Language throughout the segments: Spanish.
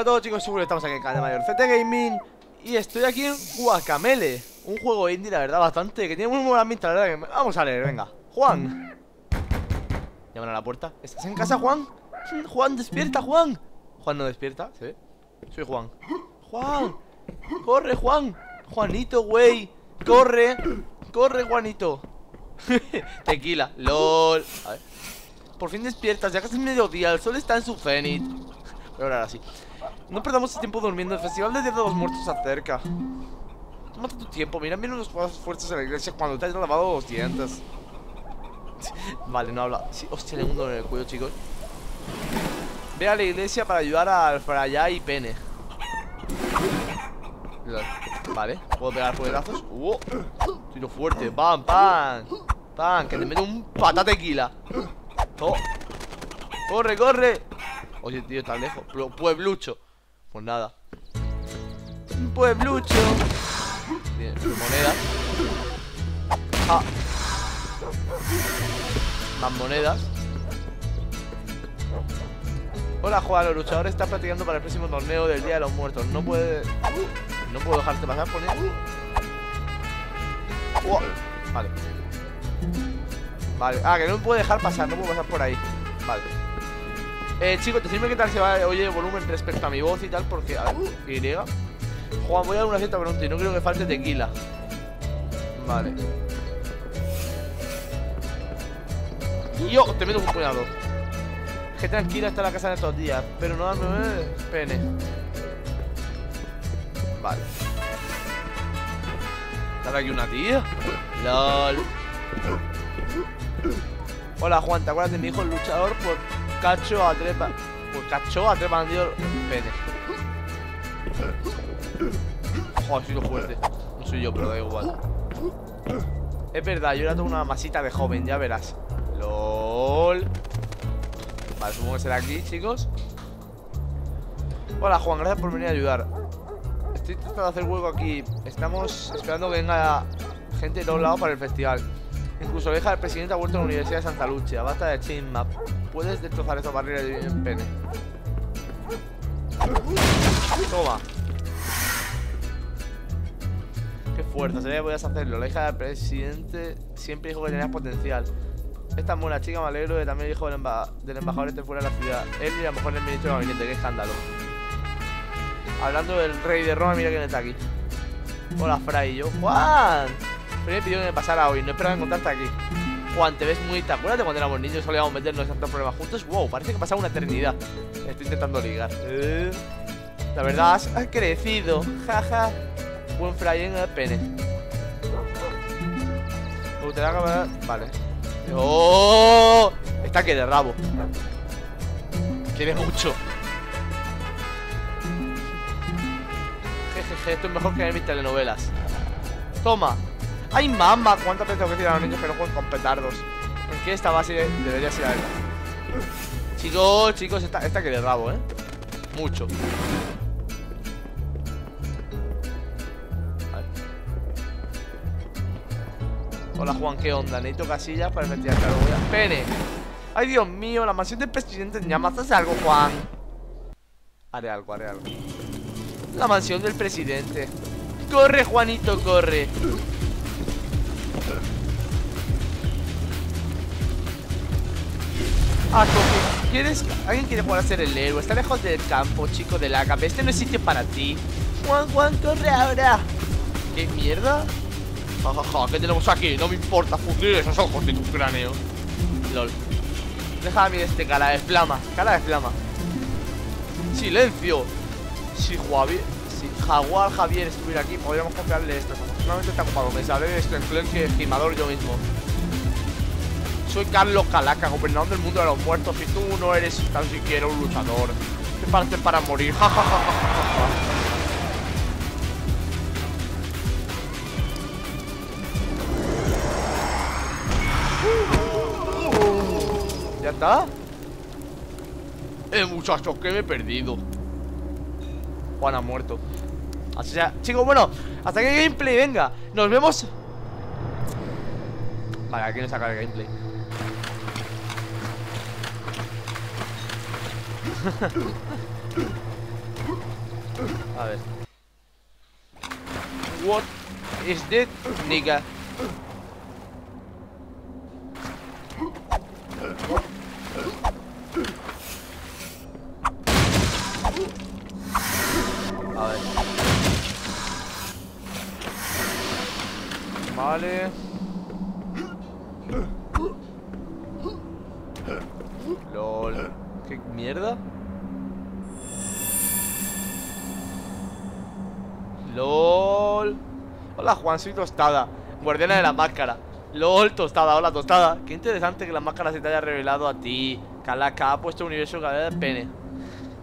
Hola a todos, chicos, estamos aquí en el canal de Mayorcete Gaming y estoy aquí en Guacamelee, un juego indie, la verdad, bastante, que tiene muy buena pinta, la verdad, que... Vamos a leer, venga. Juan, llaman a la puerta. ¿Estás en casa, Juan? Juan, despierta, Juan. Juan no despierta, ¿sí? Soy Juan. Juan, corre, Juan. Juanito, güey, corre. Corre, Juanito. Tequila, lol. A ver. Por fin despiertas, ya casi es mediodía, el sol está en su cenit. Pero ahora sí. No perdamos el tiempo durmiendo, el festival del Día de los Muertos se acerca. Tómate tu tiempo, mira bien los pasos fuertes en la iglesia cuando te hayas lavado los dientes. Vale, no habla. Sí, hostia, le hundo en el cuello, chicos. Ve a la iglesia para ayudar al Frayá y Pene. Vale, puedo pegar fuerazos. Tiro fuerte, pam, pam. Pam, que te meto un patatequila. Oh. Corre, corre. Oye, tío, tan lejos. Pueblucho. Pues nada. Pueblucho. Bien, monedas. Ah. Más monedas. Hola, Juan, los luchadores están practicando para el próximo torneo del Día de los Muertos. No puedo dejarte pasar por él. Vale. Vale. Ah, que no me puedo dejar pasar, no puedo pasar por ahí. Vale. Chicos, decidme qué tal se va, oye, el volumen respecto a mi voz y tal, porque... A ver, Y. Juan, voy a dar una fiesta pronto y no creo que falte tequila. Vale. Y yo te meto un puñado. Que tranquila está la casa en estos días, pero no dame pene. Vale. ¿Está aquí una tía? LOL. Hola, Juan, ¿te acuerdas de mi hijo el luchador? Por cacho a trepa. Por cacho a trepa bandido pene. Joder, soy lo fuerte. No soy yo, pero da igual. Es verdad, yo era toda una masita de joven, ya verás. LOL. Vale, supongo que será aquí, chicos. Hola, Juan, gracias por venir a ayudar. Estoy tratando de hacer hueco aquí. Estamos esperando que venga gente de todos lados para el festival. Incluso la hija del presidente ha vuelto a la Universidad de Santa Lucia. Basta de chismap. Puedes destrozar esta barrera de pene. Toma. Qué fuerza, sabía que podías hacerlo. La hija del presidente siempre dijo que tenías potencial. Esta buena chica, me alegro que también el hijo del embajador esté fuera de la ciudad. Él y a lo mejor el ministro de gabinete, qué escándalo. Hablando del rey de Roma, mira quién está aquí. Hola, Fray, y yo. ¡Juan! Fray me pidió que me pasara hoy, no esperaba encontrarte aquí. Juan, te ves muy... ¿Te acuerdas de cuando éramos niños solíamos meternos en tantos problemas juntos? Wow, parece que pasaba una eternidad. Estoy intentando ligar. La verdad, has crecido. Jaja. Buen Fray en el pene. Me gustaría que... Vale. ¡Oh! Está que de rabo. Quiere mucho. Jejeje, esto es mejor que en mis telenovelas. Toma. ¡Ay, mamá! ¿Cuántas veces tengo que decir a los niños que no jueguen con petardos? Es que esta base debería ser la verdad. Chicos, chicos, está que de rabo, ¿eh? Mucho. Hola, Juan, ¿qué onda? Necesito casillas para investigar, claro, voy a... ¡Pene! ¡Ay, Dios mío! La mansión del presidente en llamas. ¿Haces algo, Juan? Haré algo, haré algo. La mansión del presidente. ¡Corre, Juanito, corre! Ah, coge. ¿Quieres? ¿Alguien quiere poder hacer el héroe? Está lejos del campo, chico de la cabeza. Este no es sitio para ti. Juan, Juan, corre ahora. ¿Qué mierda? Jajaja, ¿qué tenemos aquí? No me importa fundir esos ojos de tu cráneo. LOL. Deja a mí este cara de flama. Cara de flama. ¡Silencio! Si Jaguar Javier estuviera aquí, podríamos comprarle esto. Afortunadamente está ocupado. Me sabré de este influencio estimador yo mismo. Soy Carlos Calaca, gobernador del mundo de los muertos. Y tú no eres tan siquiera un luchador. Te partes para morir. Jajajaja. ¿Ya está? Muchachos, que me he perdido. Juan ha muerto. Así sea, chicos, bueno, hasta aquí el gameplay, venga. Nos vemos. Vale, aquí no se acaba el gameplay. A ver. What is this, nigga? A ver. Vale. LOL. ¿Qué mierda? LOL. Hola Juan, soy Tostada, guardiana de la máscara. LOL, Tostada, hola Tostada. Qué interesante que la máscara se te haya revelado a ti. Calaca ha puesto un universo cada de pene.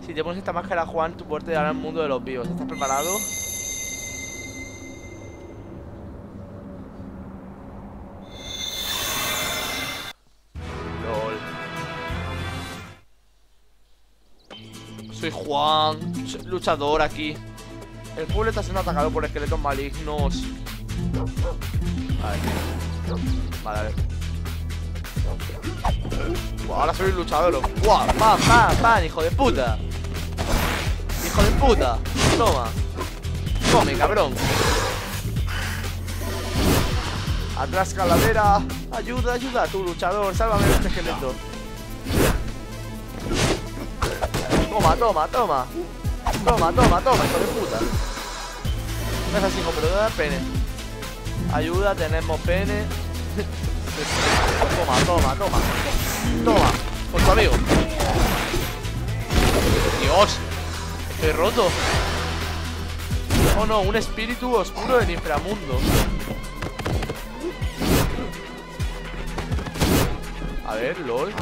Si te pones esta máscara, Juan, tu puerta llegará al mundo de los vivos. ¿Estás preparado? LOL. Soy Juan, soy luchador aquí. El pueblo está siendo atacado por esqueletos malignos. A ver. Vale, a ver. Wow, ahora soy un luchador. Wow, ¡pam, pam, pam! ¡Hijo de puta! ¡Hijo de puta! ¡Toma! ¡Come, cabrón! ¡Atrás, calavera! ¡Ayuda, ayuda! ¡Tú, luchador! ¡Sálvame de este esqueleto! ¡Toma, toma, toma! Toma, toma, toma, hijo de puta. No es así, hijo, pero da pene. Ayuda, tenemos pene. Toma, toma, toma. Toma, por tu amigo. Dios, estoy roto. Oh no, un espíritu oscuro del inframundo. A ver, lol.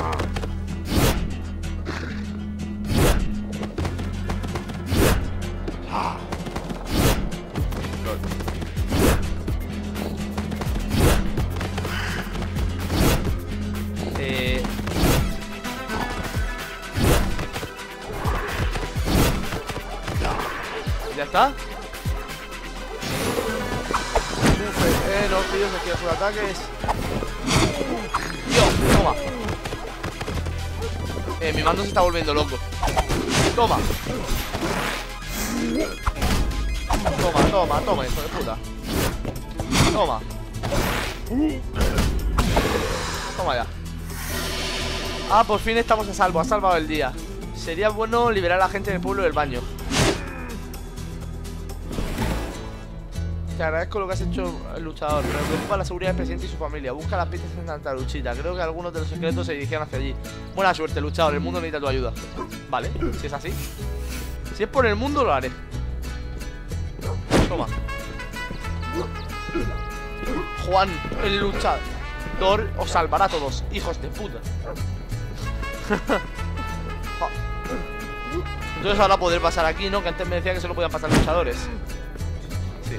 ¿Ya está? No pido que quiero sus ataques. Dios, toma. Mi mando se está volviendo loco. Toma. Toma, toma, toma, hijo de puta. Toma. Toma ya. Ah, por fin estamos a salvo, ha salvado el día. Sería bueno liberar a la gente del pueblo del baño. Te agradezco lo que has hecho, luchador. Me preocupa la seguridad del presidente y su familia. Busca las pistas en Antaluchita. Creo que algunos de los secretos se dirigían hacia allí. Buena suerte, luchador, el mundo necesita tu ayuda. Vale, si es así. Si es por el mundo, lo haré. Toma. Juan, el luchador, os salvará a todos, hijos de puta. Entonces ahora poder pasar aquí, ¿no? Que antes me decía que solo podían pasar luchadores. Sí.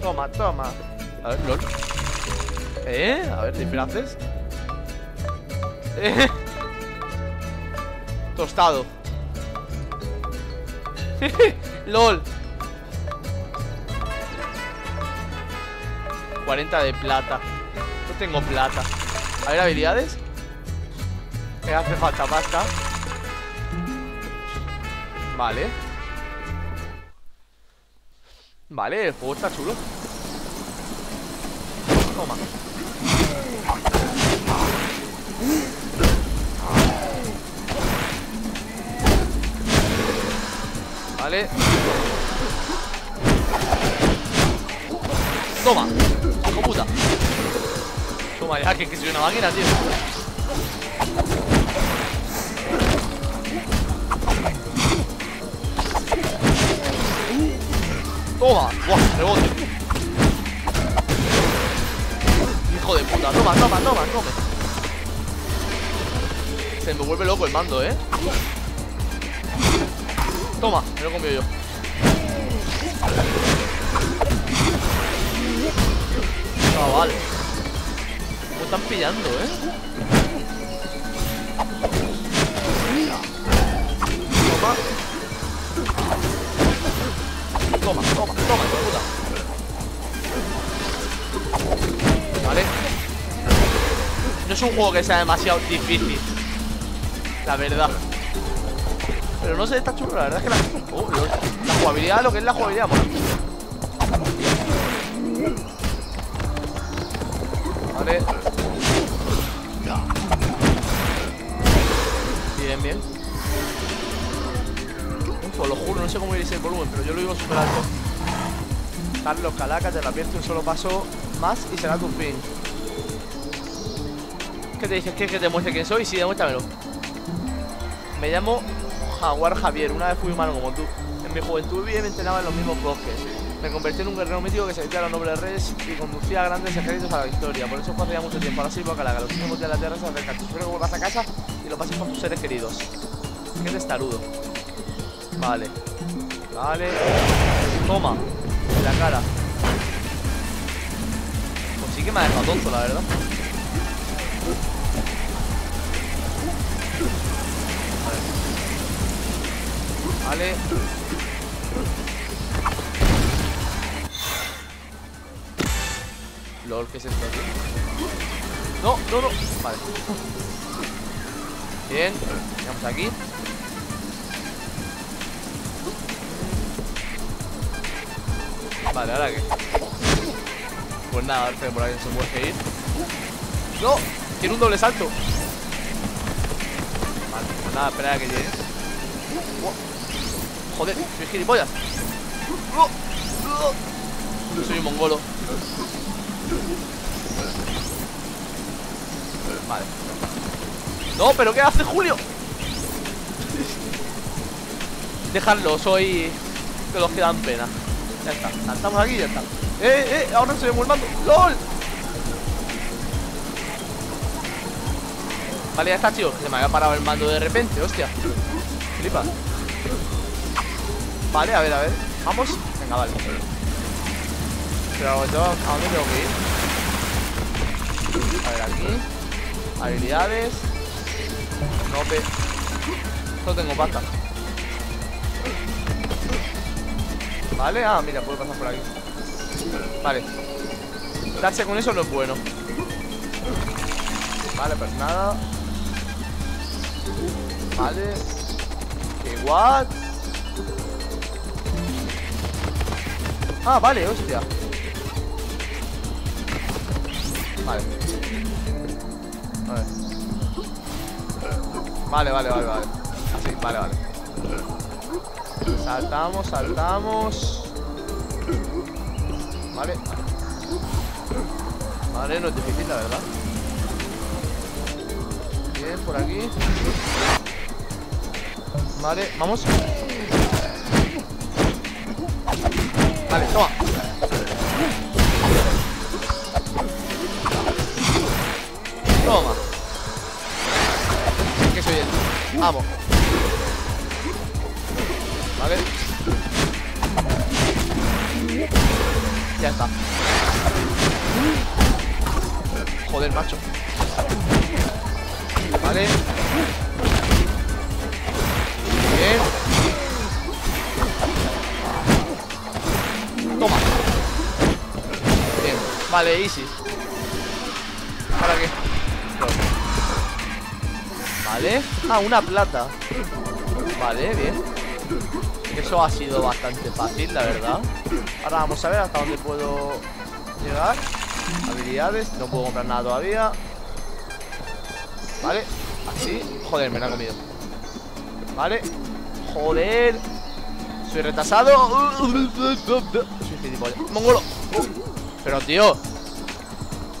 Toma, toma. A ver, lol. A ver, disfraces. Tostado. LOL. 40 de plata. No tengo plata. A ver, habilidades. Me hace falta pasta. Vale. Vale, el juego está chulo. Toma. Vale. Toma. ¡Hijo puta! Toma ya, que soy una máquina, tío. Toma. Buah, rebote. Hijo de puta. Toma, toma, toma, toma. Se me vuelve loco el mando, ¿eh? Toma, me lo comí yo. Vale. Me están pillando, ¿eh? Toma. Toma, toma, toma, puta. Vale. No es un juego que sea demasiado difícil, la verdad. Pero no sé, está chulo, la verdad es que la... Oh, Dios. La jugabilidad, lo que es la jugabilidad, por aquí. Vale. Bien, bien. Uf, lo juro, no sé cómo iréis el volumen, pero yo lo digo super alto. Carlos Calaca, te la pierdes un solo paso más y será tu fin. ¿Qué te dices? ¿Quieres que te muestre quién soy? Sí, demuéstramelo. Me llamo Jaguar Javier. Una vez fui humano como tú. En mi juventud vivía y me entrenaba en los mismos bosques. Me convertí en un guerrero mítico que se vestía a los nobles reyes y conducía a grandes ejércitos a la victoria. Por eso pasaría mucho tiempo. Ahora sirvo a Calaca. Los últimos días de la tierra se acercan. Te espero que vuelvas a casa y lo pases con tus seres queridos. Qué testarudo. Vale. Vale. Toma. En la cara. Pues sí que me ha dejado tonto, la verdad. Vale. LOL, ¿qué es esto aquí? No, no, no. Vale. Bien. Llegamos aquí. Vale, ¿ahora qué? Pues nada, a ver, por ahí se puede ir. ¡No! Tiene un doble salto. Vale, pues nada, espera a que llegue. Joder, soy gilipollas. Yo soy un mongolo. Vale. No, pero ¿qué hace Julio? Dejadlo, soy de los que dan pena. Ya está, saltamos aquí y ya está. Ahora se ve muy mando. ¡LOL! Vale, ya está, tío. Se me había parado el mando de repente, hostia. Flipa. Vale, a ver, a ver. Vamos. Venga, vale. Pero ¿a dónde tengo que ir? A ver, aquí. Habilidades. No, pe. Solo tengo pasta. Vale, ah, mira, puedo pasar por aquí. Vale. Darse con eso no es bueno. Vale, pues nada. Vale. ¿Qué what? Ah, vale, hostia. Vale. Vale. Vale, vale, vale, vale. Así, vale, vale. Saltamos, saltamos. Vale. Vale, no es difícil, la verdad. Bien, por aquí. Vale, vamos. Vale, toma. Toma. Que soy el... Vamos. Vale. Ya está. Joder, macho. Vale. Bien. Toma. Bien. Vale, easy. ¿Para qué? No. Vale. Ah, una plata. Vale, bien. Eso ha sido bastante fácil, la verdad. Ahora vamos a ver hasta dónde puedo llegar. Habilidades. No puedo comprar nada todavía. Vale. Así. Joder, me la he comido. Vale. Joder. Soy retrasado. Soy gilipollas. Mongolo. Pero, tío.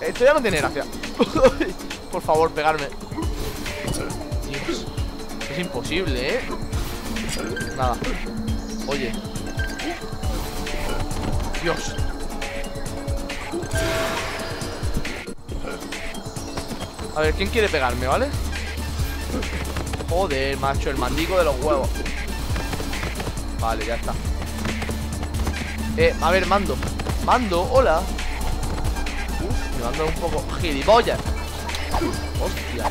Esto ya no tiene gracia. Por favor, pegarme. Dios. Es imposible, ¿eh? Nada. Oye. Dios. A ver, ¿quién quiere pegarme, vale? Joder, macho, el mandico de los huevos. Vale, ya está. A ver, mando. Mando, hola. Uf, me mando un poco gilipollas. Hostia.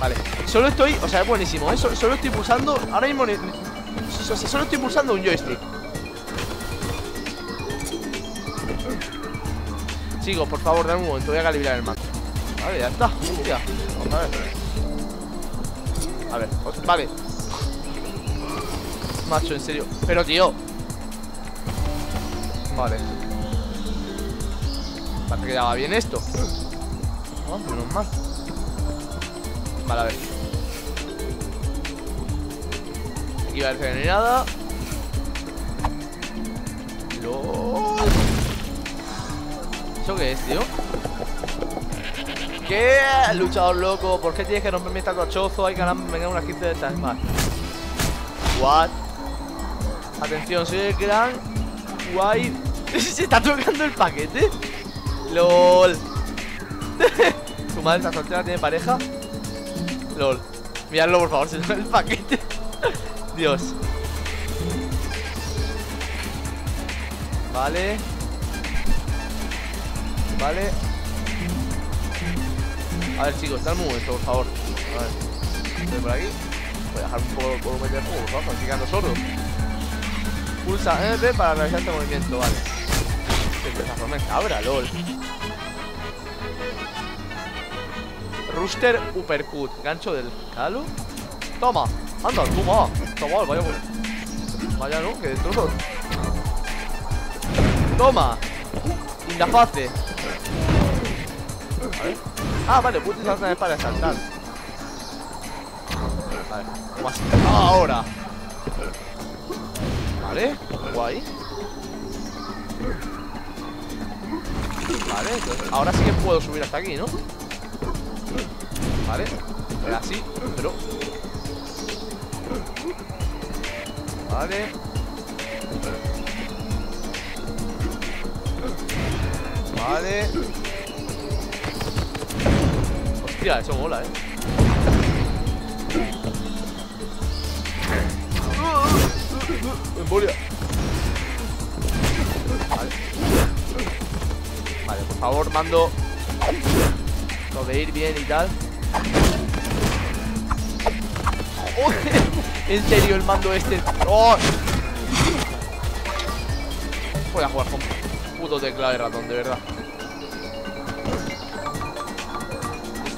Vale, solo estoy, o sea, es buenísimo, ¿eh? Solo estoy pulsando, ahora mismo, o sea, solo estoy pulsando un joystick. Chicos, por favor, dame un momento, voy a calibrar el mando. Vale, ya está, hostia. Vamos a ver. A ver, otro, vale. Macho, en serio. Pero, tío. Vale. Parece que daba bien esto. Oh, menos mal. Vale, a ver. Aquí va a hacer ni nada. LOL. ¿Eso qué es, tío? ¿Qué? Luchador loco, ¿por qué tienes que romperme esta cochozo? Hay que ganar unas 15 de estas más. What? Atención, soy el gran guay. Se está tocando el paquete. LOL. Tu madre está soltera, tiene pareja. LOL. Miradlo, por favor, se toca el paquete. Dios. Vale. Vale. A ver, chicos, dame un momento, por favor. A ver, estoy por aquí. Voy a dejar un poco de volumen de juego, vamos, así quedando sordo. Pulsa MP para realizar este movimiento, vale. Empieza a promesa, abra, LOL. Rooster Uppercut, gancho del calo. Toma, anda, toma. Toma, vaya, bueno. Vaya, no, que destrozo. Toma. Incapace. A ver. Ah, vale, puedes usar también para saltar. Vale, ¿cómo así? Ahora. Vale, guay. Vale, entonces, ahora sí que puedo subir hasta aquí, ¿no? Vale, era así, pero... Vale. Vale. Hostia, eso mola, Embolia. Vale. Vale, por favor, mando. Lo de ir bien y tal. ¡Oh! En serio, el mando este. ¡Oh! Voy a jugar con puto teclado de ratón, de verdad.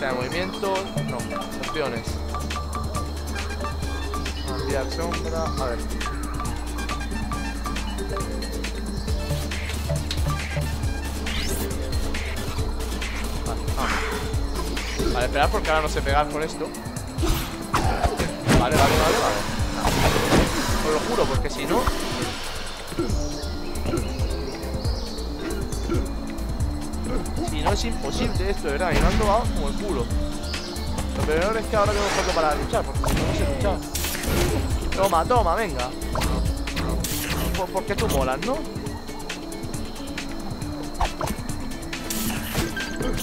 De movimiento, no, opciones. Cambiar sombra, a ver. Vale, vamos. Vale, esperar porque ahora no sé pegar con esto. Vale, vale, vale, vale. Os lo juro, porque si no. No es imposible esto, de verdad, y me han tomado como el culo. Lo peor es que ahora tengo foto para luchar, porque no sé luchar. Toma, toma, venga. Porque tú molas, ¿no?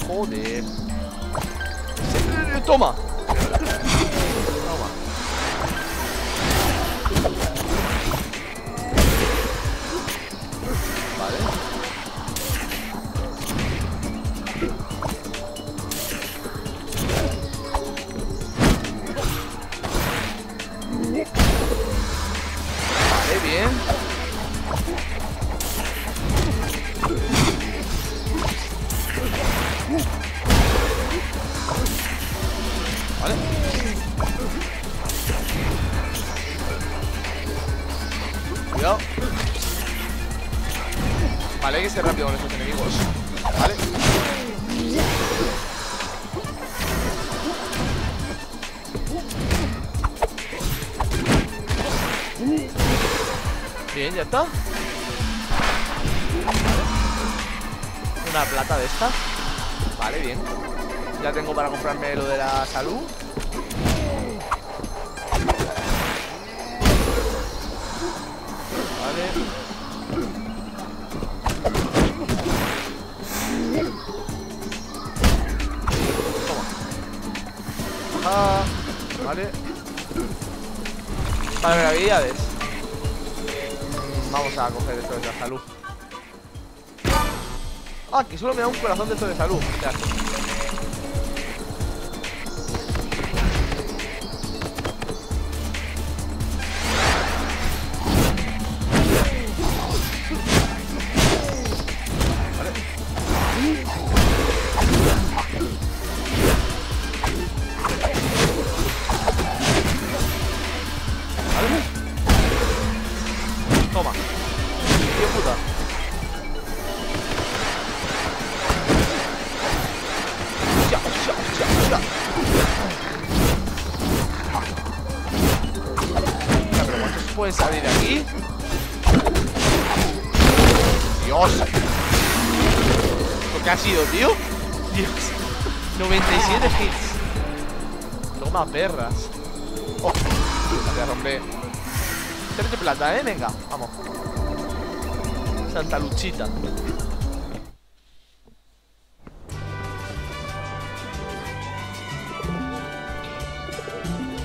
Joder. Toma. Toma. Vale. Vale, hay que ser rápido con estos enemigos. Vale. Bien, ya está. Una plata de esta. Vale, bien. Ya tengo para comprarme lo de la salud. Vale. Vale. Vale, habilidades. Vamos a coger esto de la salud. Ah, que solo me da un corazón de esto de salud. Ya. pueden salir de aquí. Dios. ¿Qué ha sido, tío? Dios. 97 hits. Toma, perras. Oh, gracias, hombre. 3 de plata, venga, vamos. Santa Luchita.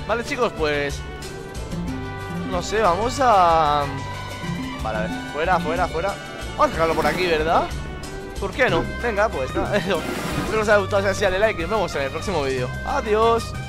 Vale, chicos, pues no sé, vamos a... Vale, a ver, fuera, fuera, fuera. Vamos a dejarlo por aquí, ¿verdad? ¿Por qué no? Venga, pues nada, espero que os haya gustado, si os ha gustado, dale like y nos vemos en el próximo vídeo. Adiós.